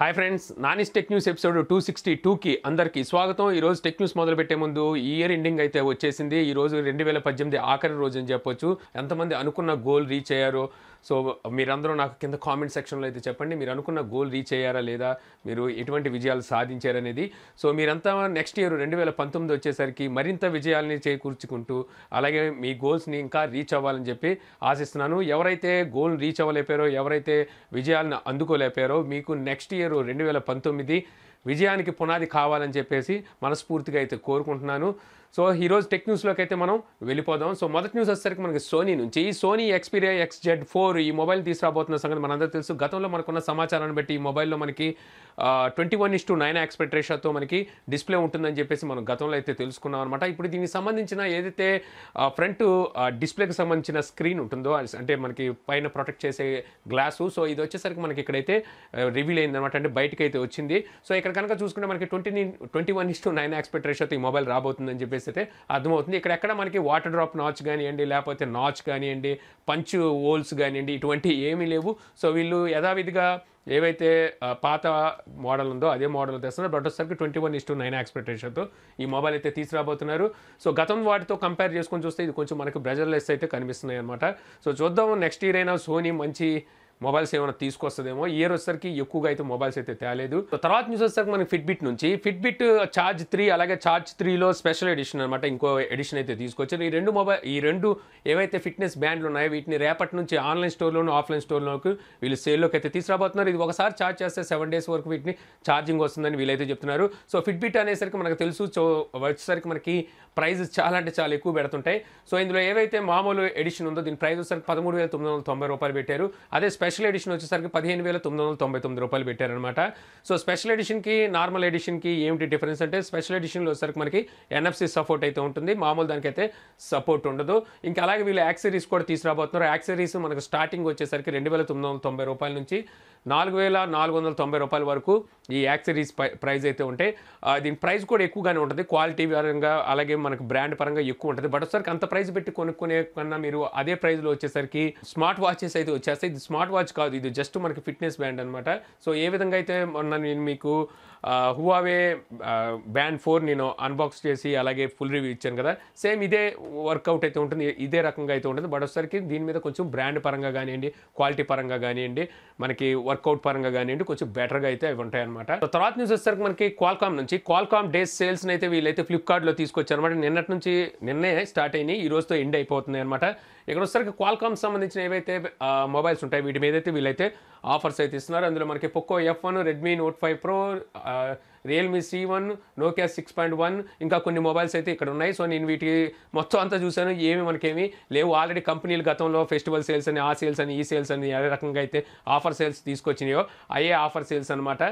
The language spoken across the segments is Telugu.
Hi friends, Nani's Tech News episode 262కి అందరికి స్వాగతం. ఈ రోజు టెక్ న్యూస్ మొదలు పెట్టే ముందు ఇయర్ ఎండింగ్ అయితే వచ్చేసింది. ఈ రోజు 2018 ఆఖరి రోజు అని చెప్పొచ్చు. ఎంతమంది అనుకున్న గోల్ రీచ్ అయ్యారో సో మీరందరూ నాకు కింద కామెంట్ సెక్షన్లో అయితే చెప్పండి, మీరు అనుకున్న గోల్ రీచ్ అయ్యారా లేదా, మీరు ఎటువంటి విజయాలు సాధించారనేది. సో మీరంతా నెక్స్ట్ ఇయర్ 2019 వచ్చేసరికి మరింత విజయాలని చేకూర్చుకుంటూ అలాగే మీ గోల్స్ని ఇంకా రీచ్ అవ్వాలని చెప్పి ఆశిస్తున్నాను. ఎవరైతే గోల్ రీచ్ అవ్వలేపారో, ఎవరైతే విజయాలను అందుకోలేపారో, మీకు నెక్స్ట్ ఇయర్ 2019 విజయానికి పునాది కావాలని చెప్పేసి మనస్ఫూర్తిగా అయితే కోరుకుంటున్నాను. సో ఈరోజు టెక్ న్యూస్లోకి అయితే మనం వెళ్ళిపోదాం. సో మొదటి న్యూస్ వచ్చేసరికి మనకి సోనీ నుంచి. సోనీ ఎక్స్పీరియా XZ4 ఈ మొబైల్ తీసుకురాబోతున్న సంగతి మనందరూ తెలుసు. గతంలో మనకున్న సమాచారాన్ని బట్టి ఈ మొబైల్లో మనకి 21:9 ఆస్పెక్ట్ రేషియోతో మనకి డిస్ప్లే ఉంటుందని చెప్పేసి మనం గతంలో అయితే తెలుసుకున్నాం అనమాట. ఇప్పుడు దీనికి సంబంధించిన ఏదైతే ఫ్రంట్ డిస్ప్లేకి సంబంధించిన స్క్రీన్ ఉంటుందో, అంటే మనకి పైన ప్రొటెక్ట్ చేసే గ్లాసు, సో ఇది వచ్చేసరికి మనకి ఇక్కడైతే రివీల్ అయిందనమాట, అంటే బయటకైతే వచ్చింది. సో ఇక్కడ కనుక చూసుకుంటే మనకి 21:9 ఆస్పెక్ట్ రేషియోతో ఈ మొబైల్ రాబోతుందని చెప్పేసి అయితే అర్థమవుతుంది. ఇక్కడ మనకి వాటర్ డ్రాప్ నాచ్ కానివ్వండి, లేకపోతే నాచ్ కానివ్వండి, పంచ్ హోల్స్ కానివ్వండి, ఇటువంటి ఏమీ లేవు. సో వీళ్ళు యథావిధిగా ఏవైతే పాత మోడల్ ఉందో అదే మోడల్ తెస్తున్నారు. బట్ వచ్చేసరికి 21:9 ఆస్పెక్ట్ రేషియోతో ఈ మొబైల్ అయితే తీసుకురాబోతున్నారు. సో గతం వాటితో కంపేర్ చేసుకొని చూస్తే ఇది కొంచెం మనకి బ్రెజర్లెస్ అయితే కనిపిస్తున్నాయి అనమాట. సో చూద్దాం నెక్స్ట్ ఇయర్ అయినా సోనీ మంచి మొబైల్స్ ఏమైనా తీసుకొస్తుందేమో. ఇయర్ వచ్చేసరికి ఎక్కువగా అయితే మొబైల్స్ అయితే తేలేదు. తర్వాత న్యూస్ వచ్చేసరికి మనకి ఫిట్బిట్ నుంచి. ఫిట్బిట్ Charge 3 అలాగే Charge 3లో స్పెషల్ ఎడిషన్ అనమాట, ఇంకో ఎడిషన్ అయితే తీసుకొచ్చారు. ఈ రెండు ఏవైతే ఫిట్నెస్ బ్యాండ్లు ఉన్నాయో వీటిని రేపటి నుంచి ఆన్లైన్ స్టోర్లోను ఆఫ్లైన్ స్టోర్లోకి వీళ్ళు సేల్లోకి అయితే తీసుకురాబోతున్నారు. ఇది ఒకసారి ఛార్జ్ చేస్తే 7 days వరకు వీటిని ఛార్జింగ్ వస్తుందని వీళ్ళైతే చెప్తున్నారు. సో ఫిట్బిట్ అనేసరికి మనకు తెలుసు వచ్చేసరికి మనకి ప్రైజెస్ చాలా అంటే చాలా ఎక్కువ పెడుతుంటాయి. సో ఇందులో ఏవైతే మామూలు ఎడిషన్ ఉందో దీని ప్రైజ్ వచ్చేసరికి 13,990 రూపాయలు పెట్టారు. అదే స్పెషల్ ఎడిషన్ వచ్చేసరికి 15,999 రూపాయలు పెట్టారనమాట. సో స్పెషల్ ఎడిషన్కి నార్మల్ ఎడిషన్కి ఏమిటి డిఫరెన్స్ అంటే, స్పెషల్ ఎడిషన్లో వచ్చేసరికి మనకి NFC సపోర్ట్ అయితే ఉంటుంది, మామూలు దానికైతే సపోర్ట్ ఉండదు. ఇంకా అలాగే వీళ్ళు యాక్సరీస్ కూడా తీసుకురాబోతున్నారు. యాక్సరీస్ మనకు స్టార్టింగ్ వచ్చేసరికి 2,990 రూపాయల నుంచి 4,490 రూపాయల వరకు ఈ యాక్సరీస్ ప్రైజ్ అయితే ఉంటాయి. దీని ప్రైస్ కూడా ఎక్కువగానే ఉంటుంది, క్వాలిటీ పరంగా అలాగే మనకు బ్రాండ్ పరంగా ఎక్కువ ఉంటుంది. బట్ ఒకసారికి అంత ప్రైస్ పెట్టి కొనుక్కునే కన్నా మీరు అదే ప్రైస్లో వచ్చేసరికి స్మార్ట్ వాచెస్ అయితే వచ్చేస్తాయి. ఇది స్మార్ట్ వాచ్ కాదు, ఇది జస్ట్ మనకి ఫిట్నెస్ బ్యాండ్ అనమాట. సో ఏ విధంగా అయితే మొన్న నేను మీకు Huawei Band 4 నేను అన్బాక్స్ చేసి అలాగే ఫుల్ రివ్యూ ఇచ్చాను కదా, సేమ్ ఇదే వర్కౌట్ అయితే ఉంటుంది, ఇదే రకంగా అయితే ఉంటుంది. బట్ ఒకసారికి దీని మీద కొంచెం బ్రాండ్ పరంగా కానివ్వండి, క్వాలిటీ పరంగా కానివ్వండి, మనకి వర్కౌట్ పరంగా కానివ్వండి కొంచెం బెటర్గా అయితే అవి ఉంటాయి అనమాట. తర్వాత న్యూస్ వచ్చేసరికి మనకి Qualcomm నుంచి. Qualcomm డేస్ సేల్స్ని అయితే వీళ్ళైతే ఫ్లిప్కార్ట్లో తీసుకొచ్చారు అనమాట. నిన్నటి నుంచి నిన్నే స్టార్ట్ అయినాయి, ఈ రోజుతో ఎండ్ అయిపోతున్నాయి అనమాట. ఇక్కడ వచ్చేసరికి Qualcomm సంబంధించిన ఏవైతే మొబైల్స్ ఉంటాయి వీటి మీద అయితే వీళ్ళైతే ఆఫర్స్ అయితే ఇస్తున్నారు. అందులో మనకి Poco F1, Redmi Note 5 Pro, Realme C1, Nokia 6.1 ఇంకా కొన్ని మొబైల్స్ అయితే ఇక్కడ ఉన్నాయి. సో నేను వీటి మొత్తం అంతా చూశాను, ఏమి మనకేమి లేవు. ఆల్రెడీ కంపెనీలు గతంలో ఫెస్టివల్ సేల్స్ అని, ఆ సేల్స్ అని, ఈ సేల్స్ అని ఏ రకంగా అయితే ఆఫర్ సేల్స్ తీసుకొచ్చినాయో అయ్యే ఆఫర్ సేల్స్ అనమాట,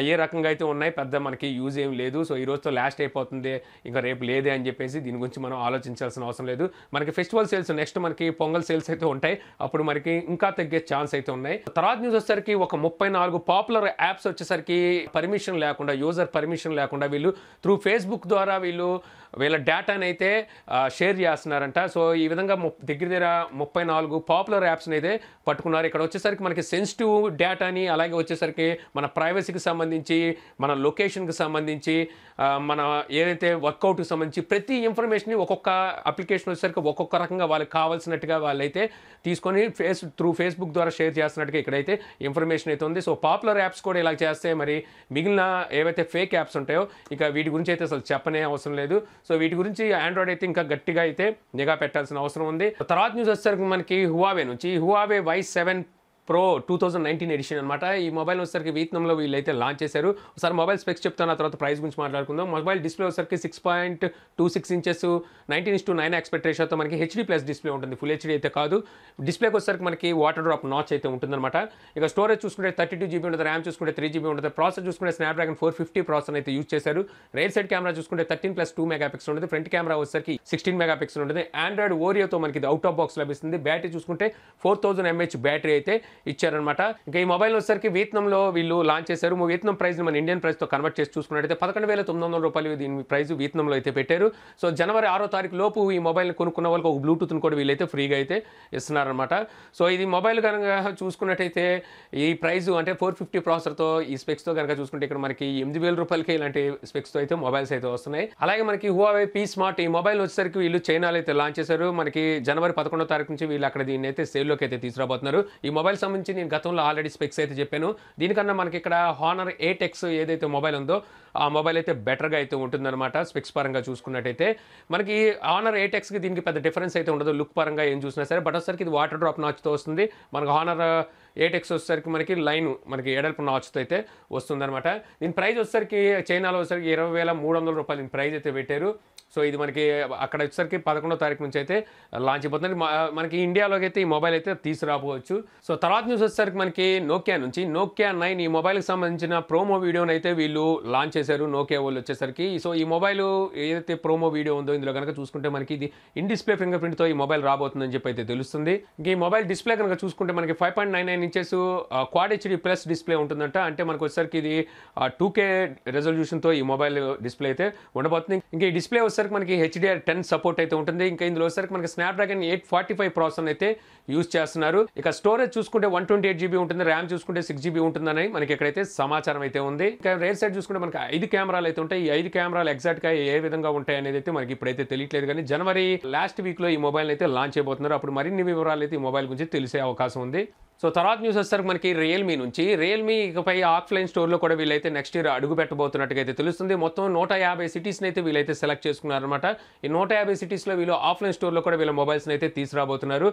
అయ్యే రకంగా అయితే ఉన్నాయి. పెద్ద మనకి యూజ్ ఏమి లేదు. సో ఈ రోజుతో లాస్ట్ అయిపోతుంది, ఇంకా రేపు లేదే అని చెప్పేసి దీని గురించి మనం ఆలోచించాల్సిన అవసరం లేదు. మనకి ఫెస్టివల్ సేల్స్, నెక్స్ట్ మనకి పొంగల్ సేల్స్ అయితే ఉంటాయి, అప్పుడు మనకి ఇంకా తగ్గే ఛాన్స్ అయితే ఉన్నాయి. తర్వాత న్యూస్ వచ్చేసరికి ఒక 34 పాపులర్ యాప్స్ వచ్చేసరికి పర్మిషన్ లేకుండా, యూజర్ పర్మిషన్ లేకుండా వీళ్ళు త్రూ ఫేస్బుక్ ద్వారా వీళ్ళ డేటాని అయితే షేర్ చేస్తున్నారంట. సో ఈ విధంగా దగ్గర 34 పాపులర్ యాప్స్ని అయితే పట్టుకున్నారు. ఇక్కడ వచ్చేసరికి మనకి సెన్సిటివ్ డేటాని అలాగే వచ్చేసరికి మన ప్రైవసీకి సంబంధించి, మన లొకేషన్కి సంబంధించి, మన ఏదైతే వర్కౌట్కి సంబంధించి ప్రతి ఇన్ఫర్మేషన్ని ఒక్కొక్క అప్లికేషన్ వచ్చేసరికి ఒక్కొక్క రకంగా వాళ్ళకి కావాల్సినట్టుగా వాళ్ళైతే తీసుకొని త్రూ ఫేస్బుక్ ద్వారా షేర్ చేస్తున్నట్టుగా ఇక్కడైతే ఇన్ఫర్మేషన్ అయితే ఉంది. సో పాపులర్ యాప్స్ కూడా ఇలా చేస్తే మరి మిగిలిన ఏవైతే ఫేక్ యాప్స్ ఉంటాయో ఇక వీటి గురించి అయితే అసలు చెప్పనే అవసరం లేదు. సో వీటి గురించి ఆండ్రాయిడ్ అయితే ఇంకా గట్టిగా అయితే నిఘా పెట్టాల్సిన అవసరం ఉంది. తర్వాత న్యూస్ వచ్చేసరికి మనకి Huawei నుంచి. Huawei Y7 Pro 2019 ఎడిషన్ అనమాట. ఈ మొబైల్ వచ్చేసరికి వియత్నాంలో వీళ్ళైతే లాంచ్ చేశారు. ఒకసారి మొబైల్ స్పెక్స్ చెప్తాను, ఆ తర్వాత ప్రైస్ గురించి మాట్లాడుకుందాం. మొబైల్ డిస్ప్లే వచ్చేసరికి 6.26 inches 19:9 ఆస్పెక్ట్ రేషియోతో మనకి HD+ డిస్ప్లే ఉంటుంది, ఫుల్ HD అయితే కాదు. డిస్ప్లేకి వచ్చేసరికి మనకి వాటర్ డ్రాప్ నాచ్ అయితే ఉంటుందన్నమాట. ఇక స్టోరేజ్ చూసుకుంటే 32GB ఉంటుంది, RAM చూసుకుంటే 3GB ఉంటుంది. ప్రాసెసర్ చూసుకుంటే Snapdragon 450 ప్రాసెసర్ అయితే యూజ్ చేశారు. రైట్ సైడ్ కెమెరా చూసుకుంటే 13+2 MP ఉంటుంది, ఫ్రంట్ కెమెరా వచ్చేసరికి 16 MP ఉంటుంది. Android Oreo తో మనకి అవుట్ ఆఫ్ బాక్స్ లభిస్తుంది. బ్యాటరీ చూసుకుంటే 4000 mAh బ్యాటరీ అయితే ఇచ్చారన్నమాట. ఇంకా ఈ మొబైల్ వచ్చేసరికి వియత్నంలో వీళ్ళు లాంచ్ చేశారు. వియత్నం ప్రైస్ని మన ఇండియన్ ప్రైస్తో కన్వర్ట్ చేసి చూసుకున్నట్టయితే $11,900 దీని ప్రైస్ వియత్నంలో అయితే పెట్టారు. సో జనవరి 6వ తారీఖు లోపు ఈ మొబైల్ని కొనుక్కున్న వాళ్ళకి ఒక బ్లూటూత్ని కూడా వీళ్ళైతే ఫ్రీగా అయితే ఇస్తున్నారనమాట. సో ఇది మొబైల్ కనుక చూసుకున్నట్టయితే ఈ ప్రైస్ అంటే 450 ప్రాసెసర్తో ఈ స్పెక్స్తో కనుక చూసుకుంటే ఇక్కడ మనకి ₹8,000 ఇలాంటి స్పెక్స్తో అయితే మొబైల్స్ అయితే వస్తున్నాయి. అలాగే మనకి హువావే పీ స్మార్ట్ ఈ మొబైల్ వచ్చేసరికి వీళ్ళు చైనాలో అయితే లాంచ్ చేశారు. మనకి జనవరి 11వ తారీఖు నుంచి వీళ్ళు అక్కడ దీన్ని అయితే సేల్లోకి అయితే తీసుకురాబోతున్నారు. ఈ మొబైల్ సంబంధించి నేను గతంలో ఆల్రెడీ స్పెక్స్ అయితే చెప్పాను. దీనికన్నా మనకి ఇక్కడ Honor 8X ఏదైతే మొబైల్ ఉందో ఆ మొబైల్ అయితే బెటర్గా అయితే ఉంటుందన్నమాట. స్పెక్స్ పరంగా చూసుకున్నట్టయితే మనకి Honor 8Xకి దీనికి పెద్ద డిఫరెన్స్ అయితే ఉండదు లుక్ పరంగా ఏం చూసినా సరే. బట్ వచ్చేసరికి ఇది వాటర్ డ్రాప్ నాచ్తో వస్తుంది. మనకు Honor 8X వచ్చేసరికి మనకి లైన్ మనకి ఎడల్పు నాచ్తో అయితే వస్తుందన్నమాట. దీని ప్రైస్ వచ్చేసరికి చైనాలో వచ్చేసరికి ₹20,300 ప్రైస్ అయితే పెట్టారు. సో ఇది మనకి అక్కడ వచ్చేసరికి 11వ తారీఖు నుంచి అయితే లాంచ్ అయిపోతుంది. మనకి ఇండియాలోకి అయితే ఈ మొబైల్ అయితే తీసుకురాపోవచ్చు. సో తర్వాత న్యూస్ వచ్చేసరికి మనకి నోకియా నుంచి Nokia 9 ఈ మొబైల్కి సంబంధించిన ప్రోమో వీడియోని అయితే వీళ్ళు లాంచ్ చేశారు నోకియా వాళ్ళు వచ్చేసరికి. సో ఈ మొబైల్ ఏదైతే ప్రోమో వీడియో ఉందో ఇందులో కనుక చూసుకుంటే మనకి ఇది ఇన్ డిస్ప్లే ఫింగర్ ప్రింట్తో ఈ మొబైల్ రాబోతుందని చెప్పి అయితే తెలుస్తుంది. ఈ మొబైల్ డిస్ప్లే కనుక చూసుకుంటే మనకి 5.99 ఇంచెస్ Quad HD+ డిస్ప్లే ఉంటుందంట. అంటే మనకు వచ్చేసరికి ఇది 2K రెజల్యూషన్తో ఈ మొబైల్ డిస్ప్లే అయితే ఉండబోతుంది. ఇంకా ఈ డిస్ప్లే వచ్చేసరికి మనకి HDR10 సపోర్ట్ అయితే ఉంటుంది. ఇంకా ఇందులో వచ్చేసరికి మనకి Snapdragon 845 ప్రాసెసర్ అయితే యూజ్ చేస్తున్నారు. ఇక స్టోరేజ్ చూసుకుంటే 128GB ఉంటుంది. ర్యామ్ చూసుకుంటే 6GB ఉంటుందని మనకి ఇక్కడైతే సమాచారం అయితే ఉంది. ఇంకా రేర్ సైడ్ చూసుకుంటే మనకి 5 కెమెరాలు అయితే ఉంటాయి. ఈ 5 కెమెరాలు ఎగ్జాక్ట్గా ఏ విధంగా ఉంటాయి అనేది అయితే మనకి ఇప్పుడైతే తెలియట్లేదు. కానీ జనవరి లాస్ట్ వీక్లో ఈ మొబైల్ అయితే లాంచ్ అయిపోతున్నారు. అప్పుడు మరిన్ని వివరాలు అయితే ఈ మొబైల్ గురించి తెలిసే అవకాశం ఉంది. సో తర్వాత న్యూస్ వచ్చేసరికి మనకి రియల్మీ నుంచి ఇకపై ఆఫ్లైన్ స్టోర్లో కూడా వీళ్ళైతే నెక్స్ట్ ఇయర్ అడుగు పెట్టబోతున్నట్టుగా తెలుస్తుంది. మొత్తం 150 సిటీస్ని అయితే వీళ్ళైతే సెలెక్ట్ చేసుకున్నారనమాట. ఈ 150 సిటీస్లో వీళ్ళు ఆఫ్లైన్ స్టోర్లో కూడా వీళ్ళ మొబైల్స్ని అయితే తీసుకురాబోతున్నారు.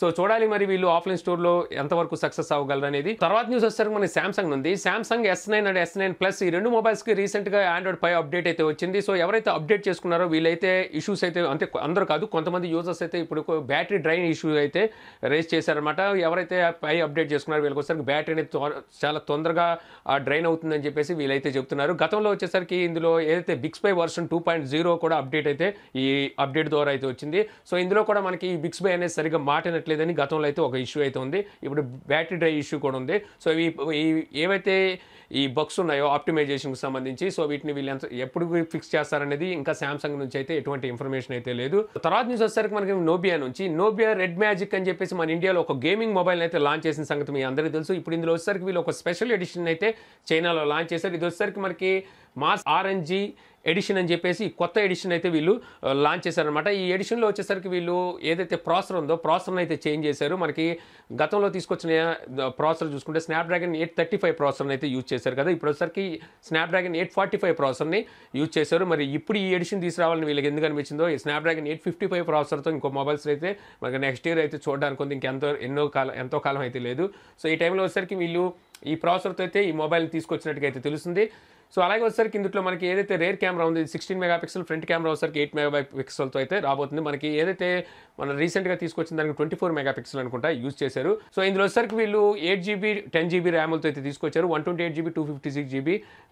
సో చూడాలి మరి వీళ్ళు ఆఫ్లైన్ స్టోర్లో ఎంతవరకు సక్సెస్ అవ్వగలరు అనేది. తర్వాత న్యూస్ వచ్చేసరికి మనకి Samsung ఉంది. Samsung S9 and S9 Plus ఈ రెండు మొబైల్స్కి రీసెంట్గా Android 5 అప్డేట్ అయితే వచ్చింది. సో ఎవరైతే అప్డేట్ చేసుకున్నారో వీళ్ళైతే ఇష్యూస్ అయితే అంటే అందరూ కాదు కొంతమంది యూజర్స్ అయితే ఇప్పుడు బ్యాటరీ డ్రైన్ ఇష్యూ అయితే రేస్ చేశారనమాట. ఎవరైతే అప్డేట్ చేసుకున్నారు వీళ్ళకి వచ్చేసరికి బ్యాటరీ అనేది చాలా తొందరగా డ్రైన్ అవుతుందని చెప్పేసి వీళ్ళైతే చెప్తున్నారు. గతంలో వచ్చేసరికి ఇందులో ఏదైతే Bixby వర్షన్ 2.0 కూడా అప్డేట్ అయితే ఈ అప్డేట్ ద్వారా అయితే వచ్చింది. సో ఇందులో కూడా మనకి ఈ Bixby అనేది సరిగ్గా మాటినట్లేదని గతంలో అయితే ఒక ఇష్యూ అయితే ఉంది. ఇప్పుడు బ్యాటరీ డ్రై ఇష్యూ కూడా ఉంది. సో ఏవైతే ఈ బగ్స్ ఉన్నాయో ఆప్టిమైజేషన్కి సంబంధించి సో వీటిని వీళ్ళు ఎప్పుడు ఫిక్స్ చేస్తారనేది ఇంకా Samsung నుంచి అయితే ఎటువంటి ఇన్ఫర్మేషన్ అయితే లేదు. తర్వాత న్యూస్ వచ్చేసరికి మనకి నోబియా నుంచి Nobia Red Magic అని చెప్పేసి మన ఇండియాలో ఒక గేమింగ్ మొబైల్ అయితే లాంచ్ చేసిన సంగతి మీ అందరికీ తెలుసు. ఇప్పుడు ఇందులో వచ్చేసరికి వీళ్ళు ఒక స్పెషల్ ఎడిషన్ అయితే చైనాలో లాంచ్ చేశారు. ఇది వచ్చేసరికి మనకి Mars RNG ఎడిషన్ అని చెప్పేసి కొత్త ఎడిషన్ అయితే వీళ్ళు లాంచ్ చేశారనమాట. ఈ ఎడిషన్లో వచ్చేసరికి వీళ్ళు ఏదైతే ప్రాసెసర్ ఉందో ప్రాసెసర్ని అయితే చేంజ్ చేశారు. మనకి గతంలో తీసుకొచ్చిన ప్రాసెసర్ చూసుకుంటే Snapdragon 835 ప్రాసెసర్ని అయితే యూజ్ చేశారు కదా. ఇప్పుడు వచ్చేసరికి Snapdragon 845 ప్రాసెసర్ని యూజ్ చేశారు. మరి ఇప్పుడు ఈ ఎడిషన్ తీసుకురావాలని వీళ్ళకి ఎందుకు అనిపించిందో ఈ Snapdragon 855 ప్రాసెసర్తో ఇంకో మొబైల్స్ అయితే మనకి నెక్స్ట్ ఇయర్ అయితే చూడడానికి ఉంది. ఎంతో కాలం అయితే లేదు. సో ఈ టైంలో వచ్చేసరికి వీళ్ళు ఈ ప్రాసెసర్తో అయితే ఈ మొబైల్ తీసుకొచ్చినట్టుగా అయితే తెలుస్తుంది. సో అలాగే వచ్చేసరికి ఇందులో మనకి ఏదైతే రేర్ కెమెరా ఉంది 16 మెగాపిక్సెల్, ఫ్రంట్ కెమెరా వచ్చేసరికి 8 మెగాపిక్సెల్తో అయితే రాబోతుంది. మనకి ఏదైతే మనం రీసెంట్గా తీసుకొచ్చిన దానికి 24 మెగాపిక్సెల్ అనుకుంటా యూజ్ చేశారు. సో ఇందులో వచ్చేసరికి వీళ్ళు 8GB 10GB ర్యామ్లతో అయితే తీసుకొచ్చారు. 128GB 256GB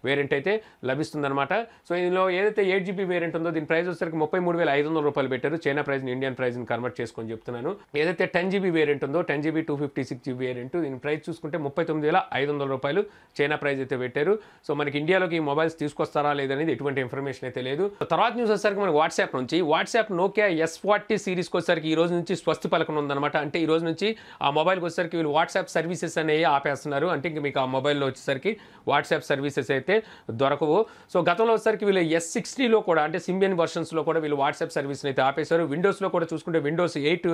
వేరియంట్ అయితే లభిస్తుందన్నమాట. సో ఇందులో ఏదైతే 8GB వేరియంట్ ఉందో దీని ప్రైస్ వచ్చేసరికి ₹35,500 పెట్టారు. చైనా ప్రైస్ని ఇండియన్ ప్రైస్ని కన్వర్ట్ చేసుకొని చెప్తున్నాను. ఏదైతే 10GB వేరియంట్ ఉందో 10GB 256GB వేరియంట్ దీని ప్రైస్ చూసుకుంటే ₹39,500 చైనా ప్రైస్ అయితే పెట్టారు. సో మనకి ఇండియాలోకి ఈ మొబైల్స్ తీసుకొస్తారా లేదనేది ఎటువంటి ఇన్ఫర్మేషన్ అయితే లేదు. తర్వాత న్యూస్ వచ్చేసరికి మనకి వాట్సాప్ నుంచి Nokia S40 సిరీస్కి వచ్చేసరికి ఈ రోజు నుంచి స్వస్తి పలకన ఉందన్నమాట. అంటే ఈ రోజు నుంచి ఆ మొబైల్కి వచ్చేసరికి వీళ్ళు వాట్సాప్ సర్వీసెస్ అనేవి ఆపేస్తున్నారు. అంటే ఇంక మీకు ఆ మొబైల్లో వచ్చేసరికి వాట్సాప్ సర్వీసెస్ అయితే దొరకవు. సో గతంలో వచ్చేసరికి వీళ్ళు S60లో కూడా అంటే సింబియన్ వర్షన్స్లో కూడా వీళ్ళు వాట్సాప్ సర్వీస్ని అయితే ఆపేశారు. విండోస్లో కూడా చూసుకుంటే Windows 8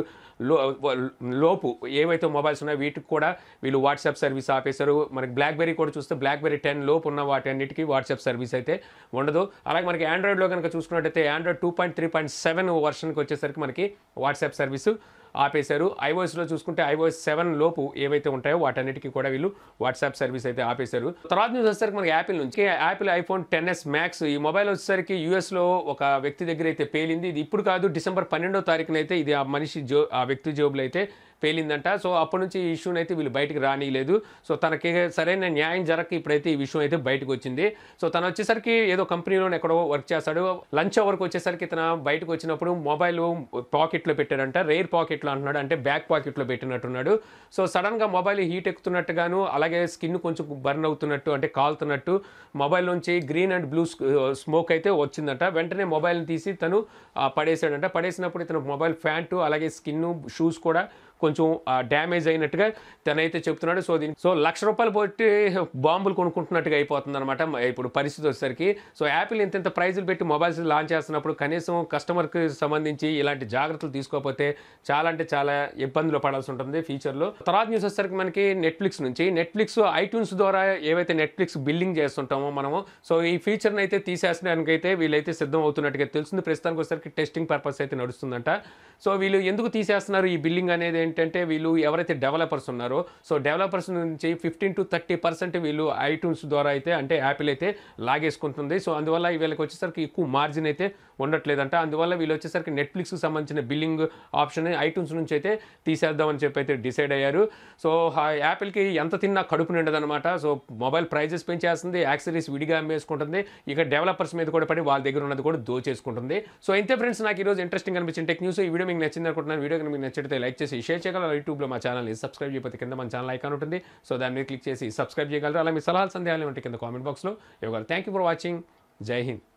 లోపు ఏవైతే మొబైల్స్ ఉన్నాయో వీటికి కూడా వీళ్ళు వాట్సాప్ సర్వీస్ ఆపేశారు. మనకి BlackBerry కూడా చూస్తే BlackBerry 10 లోపు ఉన్న వాటి అన్నిటికీ వాట్సాప్ సర్వీస్ అయితే ఉండదు. అలాగే మనకి Androidలో కనుక చూసుకున్నట్టయితే Android 2.3.7 వర్షన్కి వచ్చేసరికి మనకి వాట్సాప్ సర్వీసు ఆపేశారు. iOSలో చూసుకుంటే iOS 7 లోపు ఏవైతే ఉంటాయో వాటన్నిటికీ కూడా వీళ్ళు వాట్సాప్ సర్వీస్ అయితే ఆపేశారు. తర్వాత న్యూస్ వచ్చేసరికి మనకి యాపిల్ నుంచి iPhone XS Max ఈ మొబైల్ వచ్చేసరికి US లో ఒక వ్యక్తి దగ్గర అయితే పేలింది. ఇది ఇప్పుడు కాదు, December 12వ తారీఖున అయితే ఇది ఆ వ్యక్తి జేబులో అయితే పేలిందంట. సో అప్పటి నుంచి ఈ ఇష్యూని అయితే వీళ్ళు బయటకు రానియలేదు. సో తనకి సరైన న్యాయం జరగక ఇప్పుడైతే ఈ విషయం అయితే బయటకు వచ్చింది. సో తను వచ్చేసరికి ఏదో కంపెనీలోనే ఎక్కడో వర్క్ చేస్తాడు. లంచ్ అవర్కి వచ్చేసరికి తన బయటకు వచ్చినప్పుడు మొబైల్ పాకెట్లో పెట్టాడంట, రేర్ పాకెట్లో అంటున్నాడు, అంటే బ్యాక్ పాకెట్లో పెట్టినట్టున్నాడు. సో సడన్గా మొబైల్ హీట్ ఎక్కుతున్నట్టుగాను, అలాగే స్కిన్ కొంచెం బర్న్ అవుతున్నట్టు అంటే కాలుతున్నట్టు మొబైల్ నుంచి గ్రీన్ అండ్ బ్లూ స్మోక్ అయితే వచ్చిందంట. వెంటనే మొబైల్ని తీసి తను పడేసాడంట. పడేసినప్పుడు ఇతను మొబైల్ ప్యాంటు అలాగే స్కిన్ షూస్ కూడా కొంచెం డ్యామేజ్ అయినట్టుగా తనైతే చెప్తున్నాడు. సో దీనికి ₹1,00,000 పెట్టి బాంబులు కొనుక్కుంటున్నట్టుగా అయిపోతుంది అనమాట ఇప్పుడు పరిస్థితి వచ్చేసరికి. సో యాపిల్ ఇంత ప్రైజులు పెట్టి మొబైల్స్ లాంచ్ చేస్తున్నప్పుడు కనీసం కస్టమర్కి సంబంధించి ఇలాంటి జాగ్రత్తలు తీసుకోకపోతే చాలా అంటే చాలా ఇబ్బందులు పడాల్సి ఉంటుంది ఫ్యూచర్లో. తర్వాత న్యూస్ వచ్చేసరికి మనకి నెట్ఫ్లిక్స్ నుంచి, నెట్ఫ్లిక్స్ ఐట్యూన్స్ ద్వారా ఏవైతే నెట్ఫ్లిక్స్ బిల్లింగ్ చేస్తుంటామో మనము, సో ఈ ఫీచర్ని అయితే తీసేసడానికైతే వీళ్ళైతే సిద్ధం అవుతున్నట్టుగా తెలుస్తుంది. ప్రస్తుతానికి వచ్చేసరికి టెస్టింగ్ పర్పస్ అయితే నడుస్తుందంట. సో వీళ్ళు ఎందుకు తీసేస్తున్నారు ఈ బిల్లింగ్ అనేది ఏంటంటే, వీళ్ళు ఎవరైతే డెవలపర్స్ ఉన్నారో, సో డెవలపర్స్ నుంచి 15 to 30% వీళ్ళు ఐట్యూన్స్ ద్వారా అయితే అంటే యాపిల్ అయితే లాగేసుకుంటుంది. సో అందువల్ల వీళ్ళకి వచ్చేసరికి ఎక్కువ మార్జిన్ అయితే ఉండట్లేదంట. అందువల్ల వీళ్ళు వచ్చేసరికి నెట్ఫ్లిక్స్కి సంబంధించిన బిల్లింగ్ ఆప్షన్ ఐట్యూన్స్ నుంచి అయితే తీసేద్దామని చెప్పి అయితే డిసైడ్ అయ్యారు. సో యాపిల్కి ఎంత తిన్నా కడుపు నిండదనమాట. సో మొబైల్ ప్రైజెస్ పెంచేస్తుంది, యాక్సరీస్ విడిగా అమ్మేసుకుంటుంది, ఇక డెవలపర్స్ మీద కూడా పడి వాళ్ళ దగ్గర ఉన్నది కూడా దోచేసుకుంటుంది. సో ఇంతే ఫ్రెండ్స్, నాకు ఈరోజు ఇంట్రెస్టింగ్ అనిపించిన టెక్ న్యూస్. ఈ వీడియో మీకు నచ్చింది అనుకుంటున్నాను. వీడియో కనుక మీకు నచ్చితే లైక్ చేసి షేర్ చేయగలరు. యూట్యూబ్లో మా ఛానల్ని సబ్స్క్రైబ్ చేయకపోతే కింద మన ఛానల్ ఐకాన్ ఉంటుంది, సో దాని మీద క్లిక్ చేసి సబ్స్క్రైబ్ చేయగలరు. అలా మీ సలహాలు సందేహాలు ఉంటే కింద కామెంట్ బాక్స్లో ఇవ్వగలరు. Thank you for watching. జై హింద్.